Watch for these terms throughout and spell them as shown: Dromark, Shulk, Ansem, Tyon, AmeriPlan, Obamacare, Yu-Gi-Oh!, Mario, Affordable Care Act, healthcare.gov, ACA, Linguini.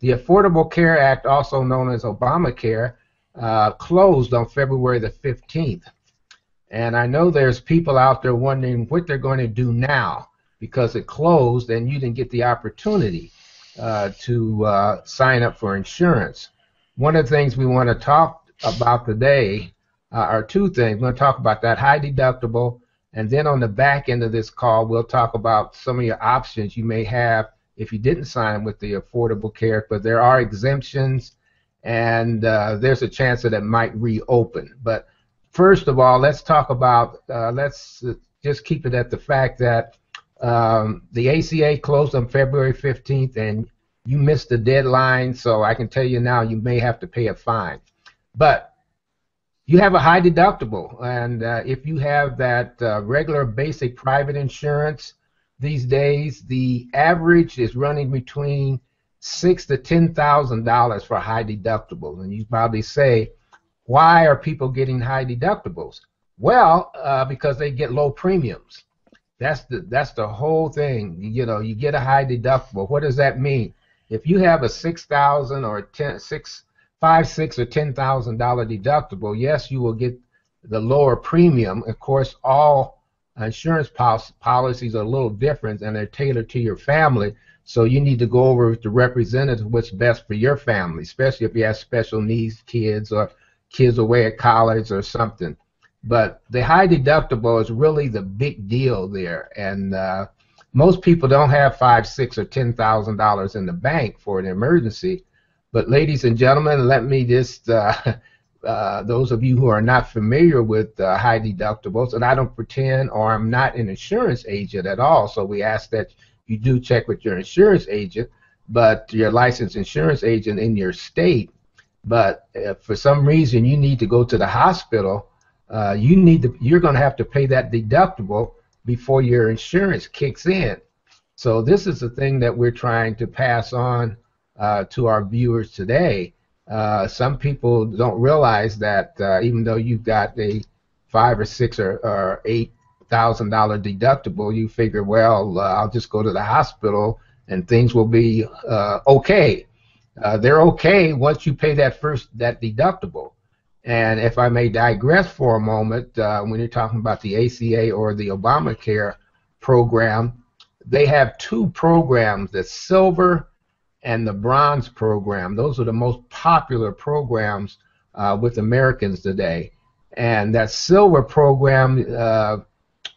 The Affordable Care Act, also known as Obamacare, closed on February the 15th. And I know there's people out there wondering what they're going to do now because it closed and you didn't get the opportunity to sign up for insurance. One of the things we want to talk about today are two things. We're going to talk about that high deductible, and then on the back end of this call we'll talk about some of your options you may have if you didn't sign with the Affordable Care, but there are exemptions and there's a chance that it might reopen. But first of all, let's talk about, let's just keep it at the fact that the ACA closed on February 15th and you missed the deadline, so I can tell you now you may have to pay a fine. But you have a high deductible, and if you have that regular basic private insurance these days, the average is running between $6,000 to $10,000 for high deductible. And you probably say, why are people getting high deductibles? Well, because they get low premiums. That's the whole thing. You know, you get a high deductible. What does that mean? If you have a $5,000 or $10,000 deductible, yes, you will get the lower premium. Of course, all insurance policies are a little different, and they're tailored to your family. So you need to go over with the representative what's best for your family, especially if you have special needs kids or kids away at college or something. But the high deductible is really the big deal there, and most people don't have $5,000, $6,000, or $10,000 in the bank for an emergency. But ladies and gentlemen, let me just, those of you who are not familiar with high deductibles, and I don't pretend or I'm not an insurance agent at all, so we ask that you do check with your insurance agent, but your licensed insurance agent in your state. But if for some reason you need to go to the hospital, you're going to have to pay that deductible before your insurance kicks in. So this is the thing that we're trying to pass on to our viewers today. Some people don't realize that even though you've got a $5,000 or $6,000 or $8,000 deductible, you figure, well, I'll just go to the hospital and things will be okay. They're okay once you pay that deductible. And if I may digress for a moment, when you're talking about the ACA or the Obamacare program, they have two programs, the silver and the bronze program. Those are the most popular programs with Americans today. And that silver program,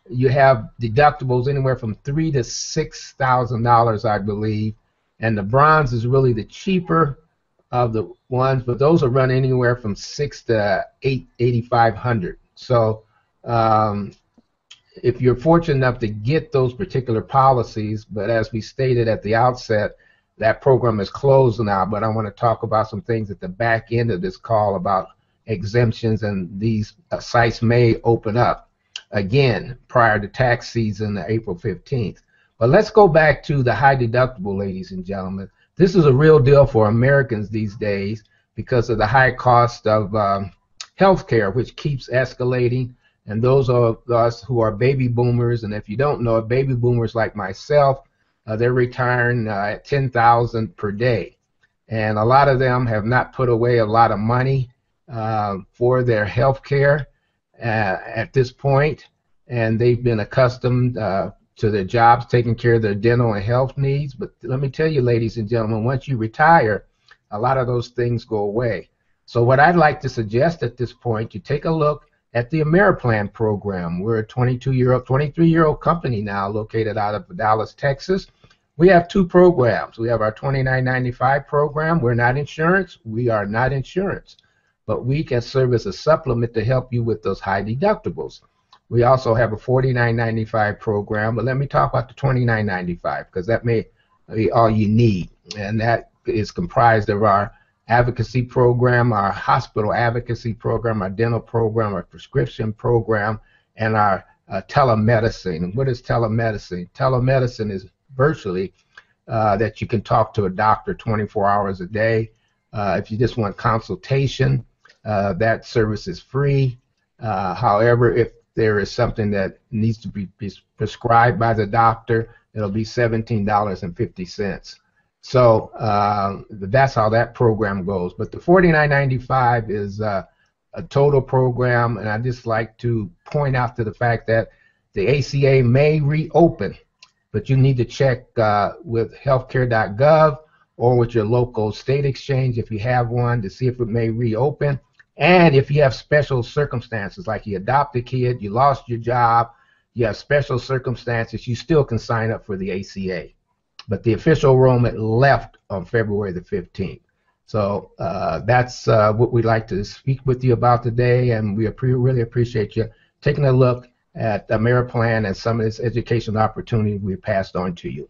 you have deductibles anywhere from $3,000 to $6,000, I believe. And the bronze is really the cheaper of the ones, but those will run anywhere from $6,000 to $8,500. So if you're fortunate enough to get those particular policies, but as we stated at the outset, that program is closed now. But I want to talk about some things at the back end of this call about exemptions, and these sites may open up again prior to tax season, April 15th. But let's go back to the high deductible, ladies and gentlemen. This is a real deal for Americans these days because of the high cost of health care, which keeps escalating. And those of us who are baby boomers, and if you don't know it, baby boomers like myself, they're retiring at $10,000 per day. And a lot of them have not put away a lot of money for their health care at this point. And they've been accustomed to their jobs, taking care of their dental and health needs. But let me tell you, ladies and gentlemen, once you retire, a lot of those things go away. So what I'd like to suggest at this point, you take a look at the AmeriPlan program. We're a 23-year-old company now located out of Dallas, Texas. We have two programs. We have our $29.95 program. We're not insurance. We are not insurance. But we can serve as a supplement to help you with those high deductibles. We also have a $49.95 program, but let me talk about the $29.95 because that may be all you need. And that is comprised of our advocacy program, our hospital advocacy program, our dental program, our prescription program, and our telemedicine. And what is telemedicine? Telemedicine is virtually that you can talk to a doctor 24 hours a day. If you just want consultation, that service is free. However, if there is something that needs to be prescribed by the doctor, it'll be $17.50. So that's how that program goes. But the $49.95 is a total program, and I'd just like to point out to the fact that the ACA may reopen, but you need to check with healthcare.gov or with your local state exchange if you have one to see if it may reopen. And if you have special circumstances, like you adopt a kid, you lost your job, you have special circumstances, you still can sign up for the ACA. But the official enrollment left on February the 15th. So that's what we'd like to speak with you about today, and we really appreciate you taking a look at AmeriPlan and some of this educational opportunity we passed on to you.